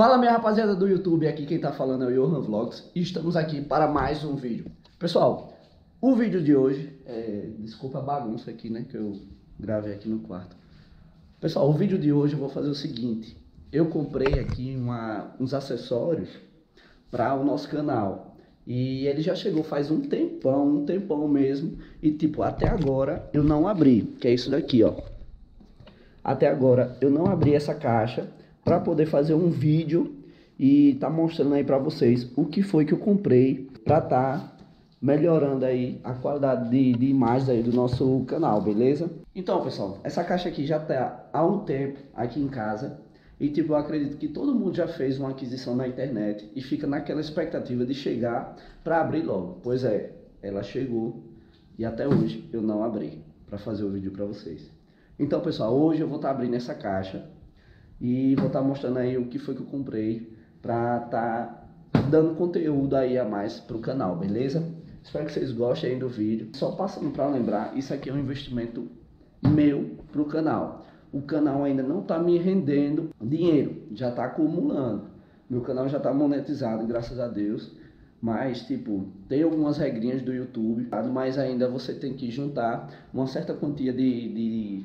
Fala minha rapaziada do YouTube, aqui quem tá falando é o Iohann Vlogs e estamos aqui para mais um vídeo. Pessoal, o vídeo de hoje, desculpa a bagunça aqui, né, que eu gravei aqui no quarto. Pessoal, o vídeo de hoje eu vou fazer o seguinte, eu comprei aqui uns acessórios para o nosso canal. E ele já chegou faz um tempão mesmo, e tipo, até agora eu não abri, que é isso daqui, ó. Até agora eu não abri essa caixa para poder fazer um vídeo e tá mostrando aí para vocês o que foi que eu comprei para tá melhorando aí a qualidade de imagens aí do nosso canal, beleza? Então, pessoal, essa caixa aqui já tá há um tempo aqui em casa e tipo, eu acredito que todo mundo já fez uma aquisição na internet e fica naquela expectativa de chegar para abrir logo. Pois é, ela chegou e até hoje eu não abri para fazer o vídeo para vocês. Então, pessoal, hoje eu vou estar abrindo essa caixa e vou estar mostrando aí o que foi que eu comprei pra tá dando conteúdo aí a mais pro canal, beleza? Espero que vocês gostem aí do vídeo. Só passando pra lembrar, isso aqui é um investimento meu pro canal. O canal ainda não tá me rendendo dinheiro, já tá acumulando. Meu canal já tá monetizado, graças a Deus. Mas, tipo, tem algumas regrinhas do YouTube, mas ainda você tem que juntar uma certa quantia de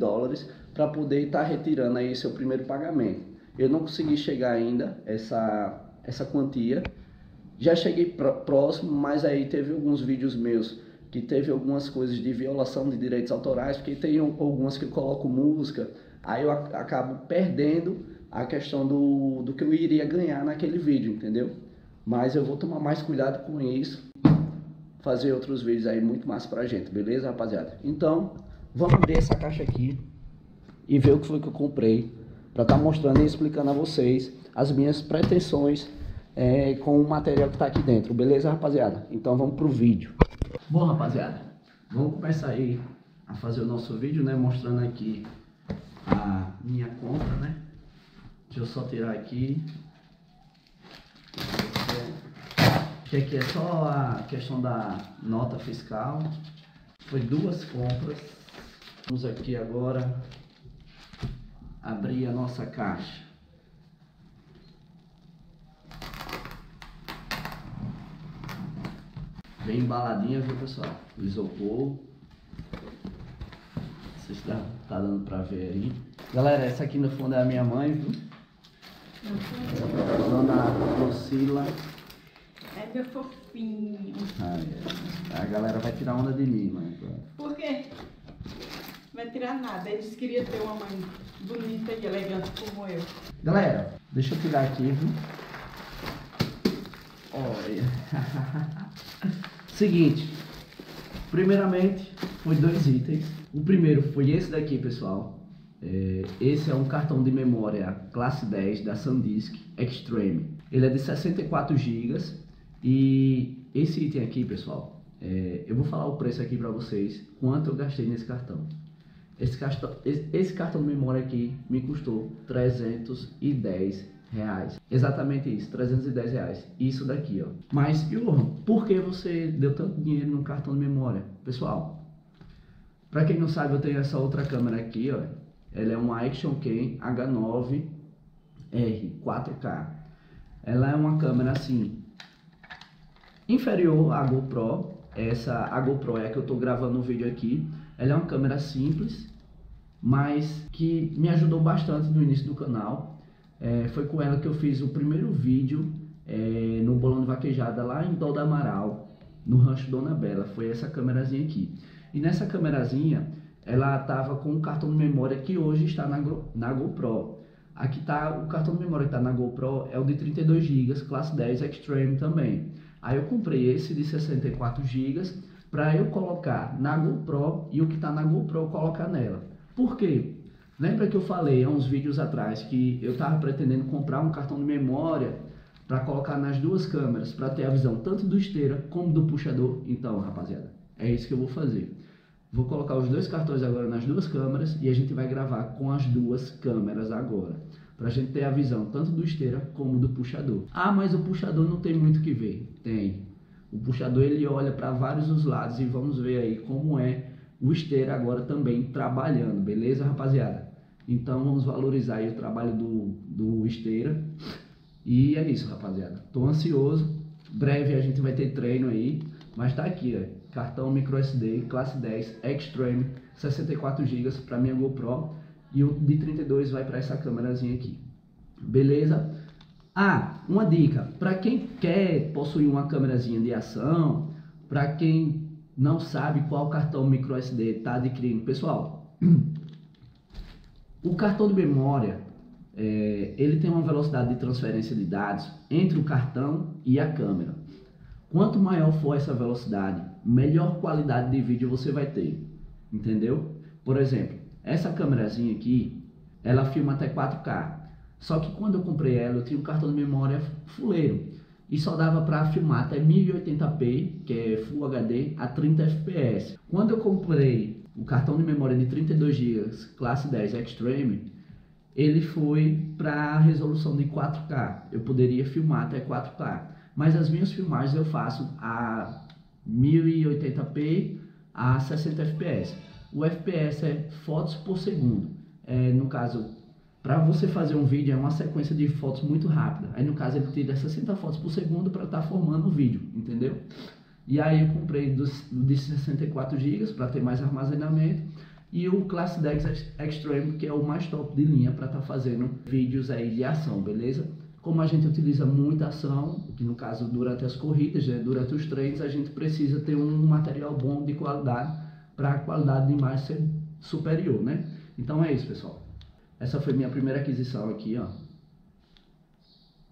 dólares para poder estar retirando aí seu primeiro pagamento. Eu não consegui chegar ainda essa quantia, já cheguei próximo, mas aí teve alguns vídeos meus que teve algumas coisas de violação de direitos autorais, porque tem algumas que eu coloco música, aí eu acabo perdendo a questão do que eu iria ganhar naquele vídeo, entendeu? Mas eu vou tomar mais cuidado com isso, fazer outros vídeos aí muito mais pra gente, beleza, rapaziada? Então, vamos abrir essa caixa aqui e ver o que foi que eu comprei para estar mostrando e explicando a vocês as minhas pretensões com o material que tá aqui dentro, beleza, rapaziada? Então vamos pro vídeo. Bom, rapaziada, vamos começar aí a fazer o nosso vídeo, né, mostrando aqui a minha compra, né? Deixa eu só tirar aqui. Que aqui é só a questão da nota fiscal. Foi duas compras. Vamos aqui agora abrir a nossa caixa. Bem embaladinha, viu, pessoal? Isopor. Vocês tá dando pra ver aí. Galera, essa aqui no fundo é a minha mãe, viu? Dona Lucila. É meu fofinho. Ah, é. A galera vai tirar onda de mim, mãe. Por quê? Não vai tirar nada. Eles queriam ter uma mãe bonita e elegante como eu. Galera, deixa eu tirar aqui, viu? Olha. Seguinte. Primeiramente, foi dois itens. O primeiro foi esse daqui, pessoal. Esse é um cartão de memória classe 10 da SanDisk Xtreme. Ele é de 64 GB. E esse item aqui, pessoal, eu vou falar o preço aqui pra vocês, quanto eu gastei nesse cartão. Esse cartão de memória aqui me custou R$310. Exatamente isso, R$310. Isso daqui, ó. Mas, Iohann, por que você deu tanto dinheiro no cartão de memória? Pessoal, pra quem não sabe, eu tenho essa outra câmera aqui, ó. Ela é uma Action Cam H9R 4K. Ela é uma câmera assim, inferior à GoPro. A GoPro é a que eu tô gravando o vídeo aqui. Ela é uma câmera simples, mas que me ajudou bastante no início do canal. Foi com ela que eu fiz o primeiro vídeo no bolão de vaquejada lá em Dodo Amaral, no Rancho Dona Bela. Foi essa câmerazinha aqui. E nessa câmerazinha, ela tava com o cartão de memória que hoje está na GoPro. Aqui tá o cartão de memória que tá na GoPro, é o de 32 GB, classe 10 Xtreme também. Aí eu comprei esse de 64 GB para eu colocar na GoPro e o que tá na GoPro colocar nela. Por quê? Lembra que eu falei há uns vídeos atrás que eu tava pretendendo comprar um cartão de memória para colocar nas duas câmeras, para ter a visão tanto do esteira como do puxador? Então, rapaziada, é isso que eu vou fazer. Vou colocar os dois cartões agora nas duas câmeras e a gente vai gravar com as duas câmeras agora, pra gente ter a visão tanto do esteira como do puxador. Ah, mas o puxador não tem muito que ver. Tem. O puxador, ele olha para vários os lados e vamos ver aí como é o esteira agora também trabalhando, beleza, rapaziada? Então vamos valorizar aí o trabalho do Esteira. E é isso, rapaziada. Tô ansioso. Breve a gente vai ter treino aí. Mas tá aqui, ó. Cartão micro SD, classe 10, Xtreme, 64 GB pra minha GoPro. E o de 32 vai pra essa câmerazinha aqui. Beleza? Ah, uma dica. Pra quem quer possuir uma câmerazinha de ação, pra quem não sabe qual cartão micro SD tá adquirindo, pessoal... O cartão de memória, ele tem uma velocidade de transferência de dados entre o cartão e a câmera. Quanto maior for essa velocidade, melhor qualidade de vídeo você vai ter, entendeu? Por exemplo, essa câmerazinha aqui, ela filma até 4K. Só que quando eu comprei ela, eu tinha um cartão de memória fuleiro. E só dava para filmar até 1080p, que é Full HD, a 30 fps. Quando eu comprei o cartão de memória de 32 GB, classe 10 Xtreme, ele foi para resolução de 4K. Eu poderia filmar até 4K, mas as minhas filmagens eu faço a 1080p a 60 fps. O FPS é fotos por segundo. No caso, para você fazer um vídeo é uma sequência de fotos muito rápida. Aí no caso ele tira 60 fotos por segundo para estar formando o vídeo, entendeu? E aí eu comprei de 64 GB para ter mais armazenamento. E o Classe 10 Xtreme, que é o mais top de linha para estar fazendo vídeos aí de ação, beleza? Como a gente utiliza muita ação, que no caso durante as corridas, né, durante os treinos, a gente precisa ter um material bom de qualidade para a qualidade de imagem ser superior, né? Então é isso, pessoal. Essa foi minha primeira aquisição aqui, ó.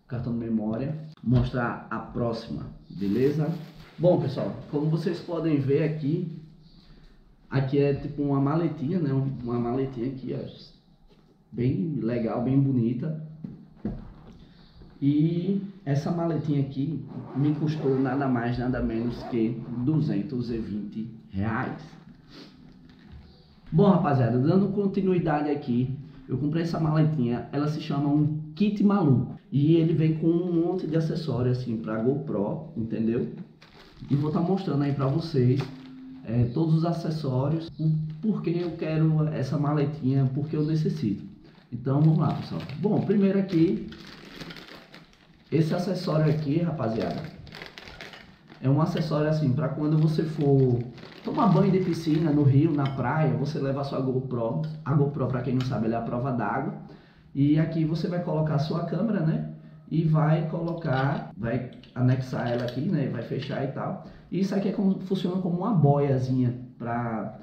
Cartão de memória. Mostrar a próxima, beleza? Bom, pessoal, como vocês podem ver aqui, aqui é tipo uma maletinha, né? Uma maletinha aqui, ó, bem legal, bem bonita. E essa maletinha aqui me custou nada mais, nada menos que R$220. Bom, rapaziada, dando continuidade aqui, eu comprei essa maletinha, ela se chama um kit maluco. E ele vem com um monte de acessório assim pra GoPro, entendeu? E vou estar mostrando aí pra vocês todos os acessórios, o porquê eu quero essa maletinha, porque eu necessito. Então vamos lá, pessoal. Bom, primeiro aqui, esse acessório aqui, rapaziada, é um acessório assim para quando você for tomar banho de piscina, no rio, na praia, você leva a sua GoPro. A GoPro, para quem não sabe, ela é a prova d'água. E aqui você vai colocar a sua câmera, né? E vai colocar, vai anexar ela aqui, né? Vai fechar e tal. E isso aqui é como, funciona como uma boiazinha para,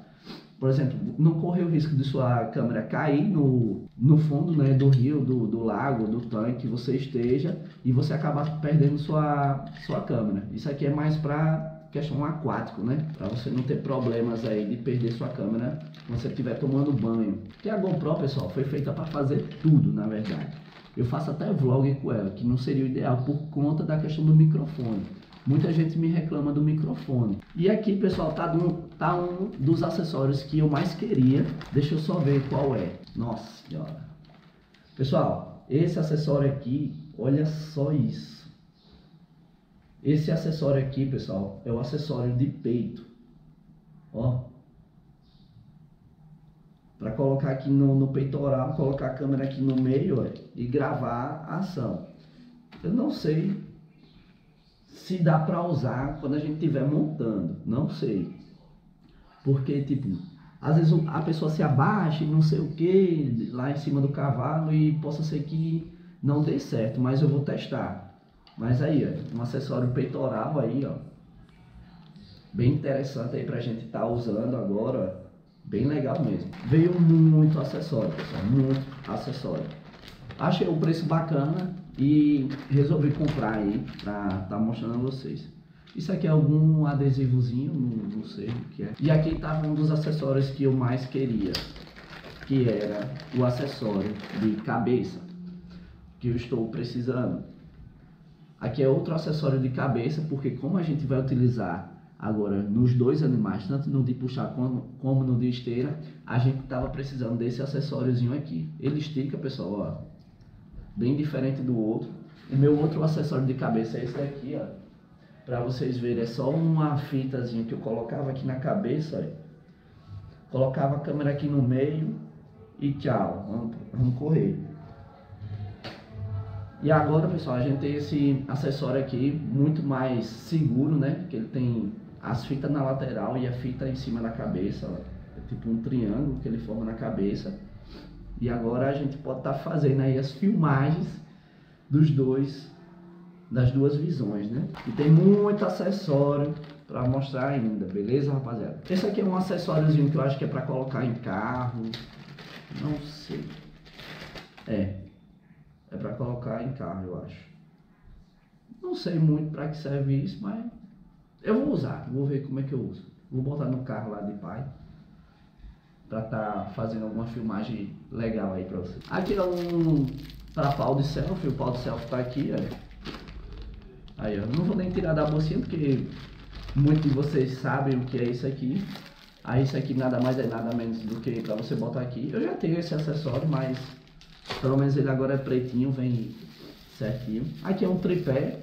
por exemplo, não correr o risco de sua câmera cair no fundo, né? Do rio, do lago, do tanque que você esteja e você acabar perdendo sua câmera. Isso aqui é mais para questão aquático, né? Para você não ter problemas aí de perder sua câmera quando você estiver tomando banho. Porque a GoPro, pessoal, foi feita para fazer tudo, na verdade. Eu faço até vlog com ela, que não seria o ideal por conta da questão do microfone. Muita gente me reclama do microfone. E aqui, pessoal, tá um dos acessórios que eu mais queria. Deixa eu só ver qual é. Nossa senhora. Pessoal, esse acessório aqui, olha só isso. Esse acessório aqui, pessoal, é o acessório de peito. Ó. Para colocar aqui no peitoral, colocar a câmera aqui no meio, ó, e gravar a ação. Eu não sei se dá para usar quando a gente estiver montando, não sei. Porque, tipo, às vezes a pessoa se abaixa e não sei o que, lá em cima do cavalo, e possa ser que não dê certo, mas eu vou testar. Mas aí, ó, um acessório peitoral aí, ó. Bem interessante aí pra gente estar usando agora, ó. Bem legal mesmo. Veio muito acessório, pessoal, muito acessório. Achei o preço bacana e resolvi comprar aí pra tá mostrando a vocês. Isso aqui é algum adesivozinho, não sei o que é. E aqui tava um dos acessórios que eu mais queria, que era o acessório de cabeça, que eu estou precisando. Aqui é outro acessório de cabeça, porque como a gente vai utilizar agora nos dois animais, tanto no de puxar como no de esteira, a gente tava precisando desse acessóriozinho aqui. Ele estica, pessoal, ó, bem diferente do outro. O meu outro acessório de cabeça é esse daqui, ó, para vocês verem. É só uma fitazinha que eu colocava aqui na cabeça, ó. Colocava a câmera aqui no meio e tchau, vamos correr. E agora, pessoal, a gente tem esse acessório aqui muito mais seguro, né? Que ele tem as fitas na lateral e a fita em cima da cabeça, ó. É tipo um triângulo que ele forma na cabeça. E agora a gente pode estar fazendo aí as filmagens dos dois, das duas visões, né? E tem muito acessório para mostrar ainda, beleza, rapaziada? Esse aqui é um acessóriozinho que eu acho que é para colocar em carro, não sei. É para colocar em carro, eu acho. Não sei muito para que serve isso, mas eu vou usar, vou ver como é que eu uso. Vou botar no carro lá de pai para estar fazendo alguma filmagem legal aí para você. Aqui é um para pau de selfie, o pau de selfie tá aqui, ó. Aí, eu não vou nem tirar da bolsinha porque muitos de vocês sabem o que é isso aqui. Aí isso aqui nada mais é nada menos do que para você botar aqui. Eu já tenho esse acessório, mas pelo menos ele agora é pretinho, vem certinho. Aqui é um tripé.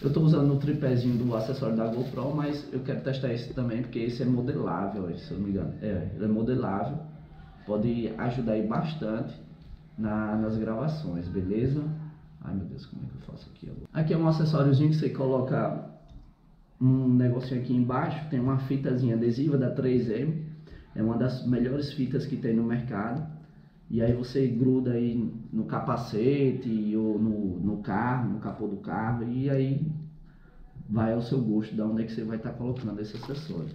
Eu estou usando o tripézinho do acessório da GoPro, mas eu quero testar esse também, porque esse é modelável, se eu não me engano. Ele é modelável. Pode ajudar aí bastante nas gravações, beleza? Ai, meu Deus, como é que eu faço aqui? Aqui é um acessóriozinho que você coloca um negocinho aqui embaixo. Tem uma fitazinha adesiva da 3M. É uma das melhores fitas que tem no mercado. E aí você gruda aí no capacete ou no carro, no capô do carro. E aí vai ao seu gosto de onde é que você vai estar colocando esse acessório.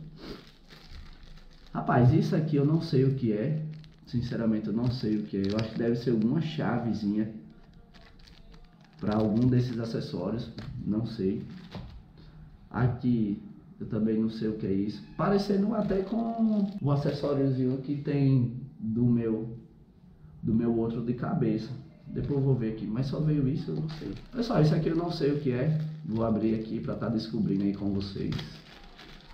Rapaz, isso aqui eu não sei o que é. Sinceramente eu não sei o que é. Eu acho que deve ser alguma chavezinha para algum desses acessórios. Não sei. Aqui eu também não sei o que é isso. Parecendo até com o acessóriozinho que tem do meu outro de cabeça. Depois eu vou ver aqui, mas só veio isso, eu não sei. Pessoal, isso aqui eu não sei o que é. Vou abrir aqui para estar descobrindo aí com vocês.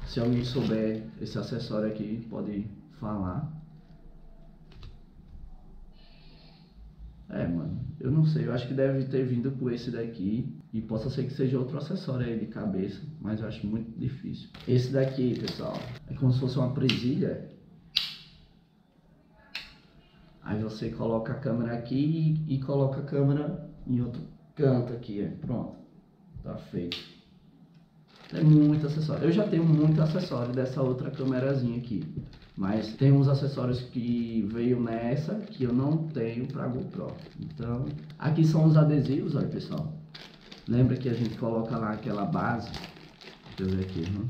Se alguém souber esse acessório aqui, pode falar. Mano, eu não sei, eu acho que deve ter vindo com esse daqui. E possa ser que seja outro acessório aí de cabeça, mas eu acho muito difícil. Esse daqui, pessoal, é como se fosse uma presilha. Aí você coloca a câmera aqui e coloca a câmera em outro canto aqui, pronto. Tá feito. Tem muito acessório. Eu já tenho muito acessório dessa outra câmerazinha aqui. Mas tem uns acessórios que veio nessa que eu não tenho pra GoPro. Então, aqui são os adesivos, olha, pessoal. Lembra que a gente coloca lá aquela base? Deixa eu ver aqui, né?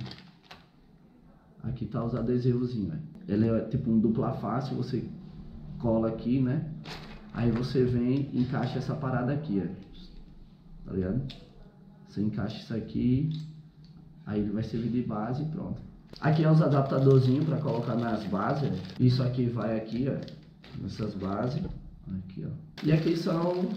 Aqui tá os adesivozinhos, ele é tipo um dupla face, você cola aqui, né? Aí você vem e encaixa essa parada aqui, ó. Tá ligado? Você encaixa isso aqui, aí ele vai servir de base e pronto. Aqui é os adaptadorzinhos para colocar nas bases. Isso aqui vai aqui, ó, nessas bases. Aqui, ó. E aqui são...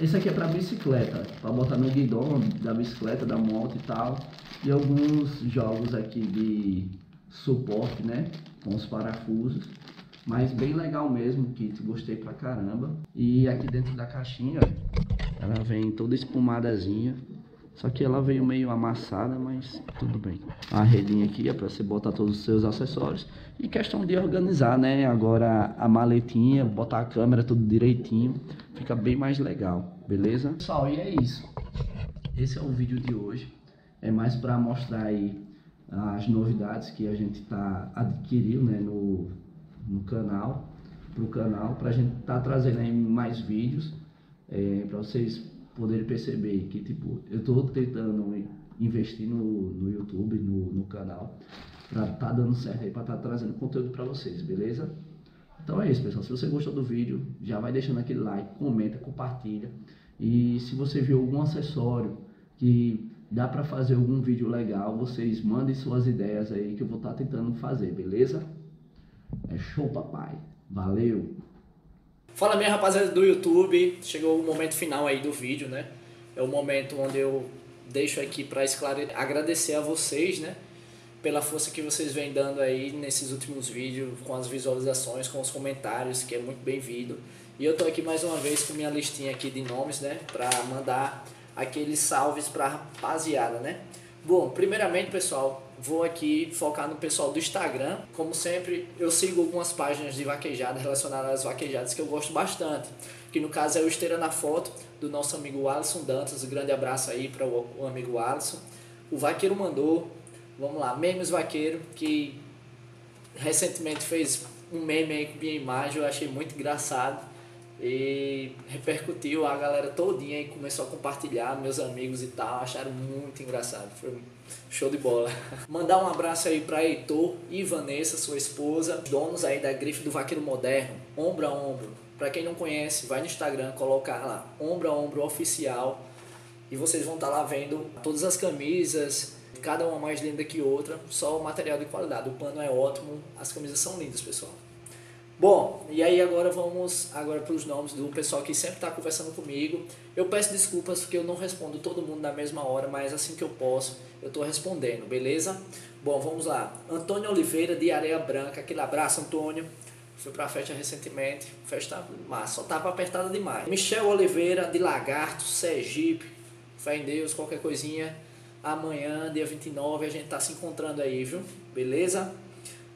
Esse aqui é para bicicleta, para botar no guidão da bicicleta, da moto e tal. E alguns jogos aqui de suporte, né? Com os parafusos. Mas bem legal mesmo, kit. Gostei pra caramba. E aqui dentro da caixinha, ó, ela vem toda espumadazinha. Só que ela veio meio amassada, mas tudo bem. A redinha aqui é para você botar todos os seus acessórios. E questão de organizar, né? Agora a maletinha, botar a câmera tudo direitinho. Fica bem mais legal, beleza? Pessoal, e é isso. Esse é o vídeo de hoje. É mais para mostrar aí as novidades que a gente tá adquirindo, né? No canal, pro canal. Pra gente tá trazendo aí mais vídeos. Para vocês poder perceber que, tipo, eu tô tentando investir no YouTube, no canal, pra tá dando certo aí, pra tá trazendo conteúdo pra vocês, beleza? Então é isso, pessoal. Se você gostou do vídeo, já vai deixando aquele like, comenta, compartilha. E se você viu algum acessório que dá pra fazer algum vídeo legal, vocês mandem suas ideias aí que eu vou tá tentando fazer, beleza? É show, papai. Valeu! Fala, minha rapaziada do YouTube, chegou o momento final aí do vídeo, né? É o momento onde eu deixo aqui para esclarecer, agradecer a vocês, né? Pela força que vocês vêm dando aí nesses últimos vídeos, com as visualizações, com os comentários, que é muito bem-vindo. E eu tô aqui mais uma vez com minha listinha aqui de nomes, né? Para mandar aqueles salves para rapaziada, né? Bom, primeiramente, pessoal, vou aqui focar no pessoal do Instagram. Como sempre, eu sigo algumas páginas de vaquejada relacionadas às vaquejadas que eu gosto bastante, que no caso é o Esteiranafoto, do nosso amigo Alisson Dantas. Um grande abraço aí para o amigo Alisson. O Vaqueiromandou, vamos lá, Memesvaqueiro, que recentemente fez um meme aí com minha imagem, eu achei muito engraçado e repercutiu, a galera todinha aí começou a compartilhar, meus amigos e tal, acharam muito engraçado, foi show de bola. Mandar um abraço aí para Heitor e Vanessa, sua esposa, donos aí da grife do Vaqueiro Moderno, Ombro a Ombro. Para quem não conhece, vai no Instagram, colocar lá, Ombro a Ombro Oficial, e vocês vão estar lá vendo todas as camisas, cada uma mais linda que outra, só o material de qualidade, o pano é ótimo, as camisas são lindas, pessoal. Bom, e aí agora vamos para os nomes do pessoal que sempre está conversando comigo. Eu peço desculpas porque eu não respondo todo mundo na mesma hora, mas assim que eu posso, eu estou respondendo, beleza? Bom, vamos lá. Antônio Oliveira, de Areia Branca, aquele abraço, Antônio. Fui para a festa recentemente, festa massa, só estava apertada demais. Michel Oliveira, de Lagarto, Sergipe, fé em Deus, qualquer coisinha. Amanhã, dia 29, a gente está se encontrando aí, viu? Beleza?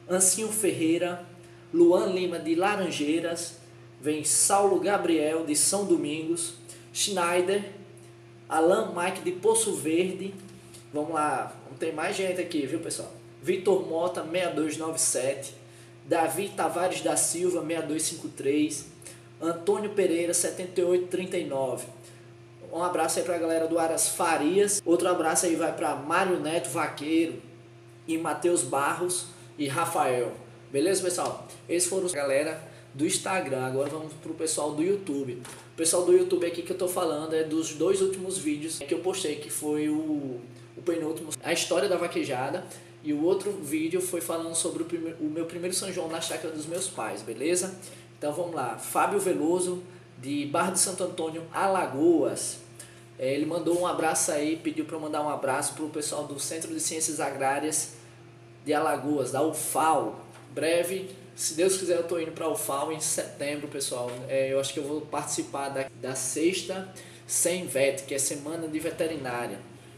Ancinho Ferreira. Luan Lima, de Laranjeiras. Vem Saulo Gabriel, de São Domingos. Schneider. Alan Mike, de Poço Verde. Vamos lá, tem mais gente aqui, viu, pessoal? Vitor Mota, 6297. Davi Tavares da Silva, 6253. Antônio Pereira, 7839. Um abraço aí pra galera do Aras Farias. Outro abraço aí vai para Mário Neto Vaqueiro e Matheus Barros e Rafael. Beleza, pessoal? Esses foram a galera do Instagram. Agora vamos pro pessoal do YouTube. O pessoal do YouTube aqui que eu tô falando é dos dois últimos vídeos que eu postei, que foi o penúltimo, a história da vaquejada, e o outro vídeo foi falando sobre o meu primeiro São João na chácara dos meus pais, beleza? Então vamos lá. Fábio Veloso, de Barra de Santo Antônio, Alagoas. Ele mandou um abraço aí, pediu para eu mandar um abraço pro pessoal do Centro de Ciências Agrárias de Alagoas, da Ufal. Breve, se Deus quiser, eu tô indo para o Ufal em setembro, pessoal. Eu acho que eu vou participar da sexta SEMVET, que é Semana de Veterinária.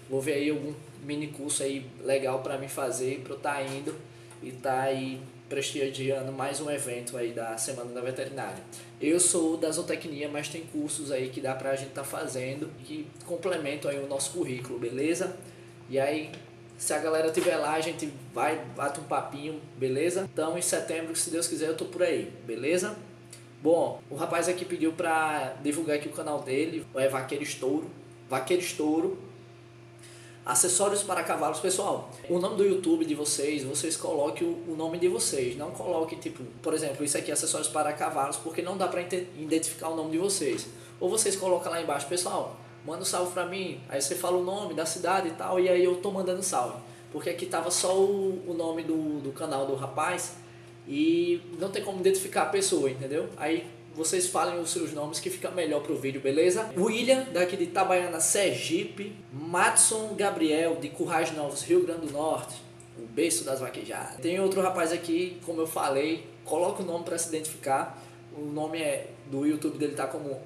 Vou ver aí algum mini curso aí legal para mim fazer, para eu estar indo e estar aí prestigiando mais um evento aí da Semana da Veterinária. Eu sou da zootecnia, mas tem cursos aí que dá para a gente estar fazendo que complementam aí o nosso currículo, beleza? E aí, se a galera estiver lá, a gente vai, bate um papinho, beleza? Então, em setembro, se Deus quiser, eu tô por aí, beleza? Bom, o rapaz aqui pediu pra divulgar aqui o canal dele, é Vaqueiro Estouro. Vaqueiro Estouro. Acessórios para cavalos, pessoal. O nome do YouTube de vocês, vocês coloquem o nome de vocês. Não coloquem, tipo, por exemplo, isso aqui é acessórios para cavalos, porque não dá pra identificar o nome de vocês. Ou vocês colocam lá embaixo, pessoal, manda um salve pra mim, aí você fala o nome da cidade e tal, e aí eu tô mandando salve. Porque aqui tava só o nome do canal do rapaz, e não tem como identificar a pessoa, entendeu? Aí vocês falem os seus nomes que fica melhor pro vídeo, beleza? William, daqui de Itabaiana, Sergipe. Matson Gabriel, de Currais Novos, Rio Grande do Norte. O berço das vaquejadas. Tem outro rapaz aqui, como eu falei, coloca o nome pra se identificar. O nome do YouTube dele tá como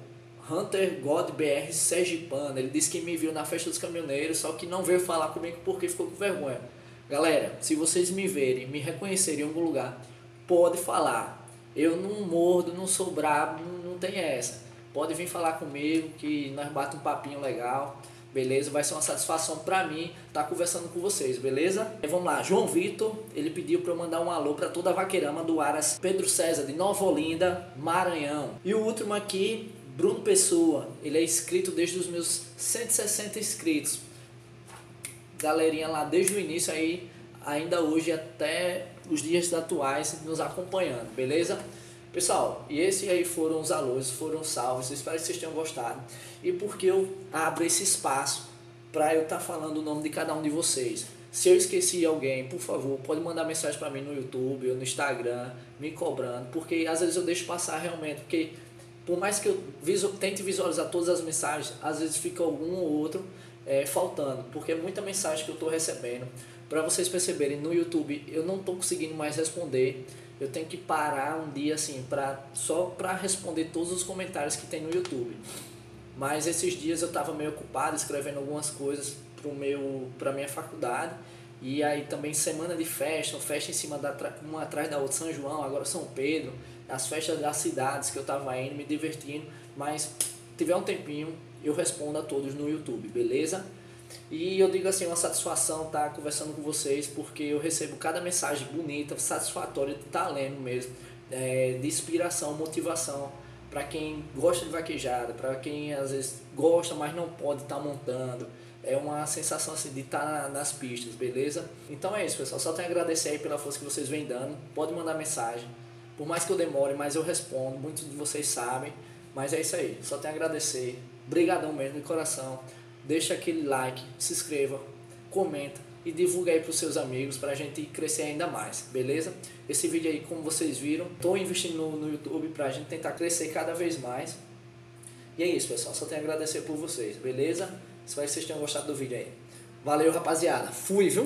Hunter God BR Sergipano. Ele disse que me viu na festa dos caminhoneiros, só que não veio falar comigo porque ficou com vergonha. Galera, se vocês me verem, me reconhecerem em algum lugar, pode falar. Eu não mordo, não sou brabo, não tem essa. Pode vir falar comigo que nós bate um papinho legal, beleza? Vai ser uma satisfação pra mim estar conversando com vocês, beleza? E vamos lá, João Vitor, ele pediu pra eu mandar um alô pra toda a vaqueirama do Aras. Pedro César, de Nova Olinda, Maranhão. E o último aqui, Bruno Pessoa, ele é inscrito desde os meus 160 inscritos. Galerinha lá desde o início aí, ainda hoje até os dias atuais nos acompanhando, beleza? Pessoal, e esses aí foram os alôs, foram os salvos, espero que vocês tenham gostado. E porque eu abro esse espaço para eu estar falando o nome de cada um de vocês. Se eu esqueci alguém, por favor, pode mandar mensagem para mim no YouTube ou no Instagram, me cobrando, porque às vezes eu deixo passar realmente, porque por mais que eu tente visualizar todas as mensagens, às vezes fica algum ou outro faltando, porque é muita mensagem que eu estou recebendo. Para vocês perceberem, no YouTube eu não estou conseguindo mais responder, eu tenho que parar um dia assim, só para responder todos os comentários que tem no YouTube. Mas esses dias eu estava meio ocupado escrevendo algumas coisas para minha faculdade, E aí também semana de festa, festa em cima da uma atrás da outra, São João, agora São Pedro, as festas das cidades que eu tava indo, me divertindo, mas tiver um tempinho eu respondo a todos no YouTube, beleza? E eu digo assim, uma satisfação estar conversando com vocês, porque eu recebo cada mensagem bonita, satisfatória de estar lendo mesmo, de inspiração, motivação, para quem gosta de vaquejada, para quem às vezes gosta, mas não pode estar montando. É uma sensação assim de estar nas pistas, beleza? Então é isso, pessoal, só tenho a agradecer aí pela força que vocês vêm dando, pode mandar mensagem, por mais que eu demore, mas eu respondo, muitos de vocês sabem, mas é isso aí, só tenho a agradecer, brigadão mesmo de coração, deixa aquele like, se inscreva, comenta e divulga aí para os seus amigos para a gente crescer ainda mais, beleza? Esse vídeo aí, como vocês viram, estou investindo no YouTube para a gente tentar crescer cada vez mais. E é isso, pessoal, só tenho a agradecer por vocês, beleza? Espero que vocês tenham gostado do vídeo aí. Valeu, rapaziada. Fui, viu?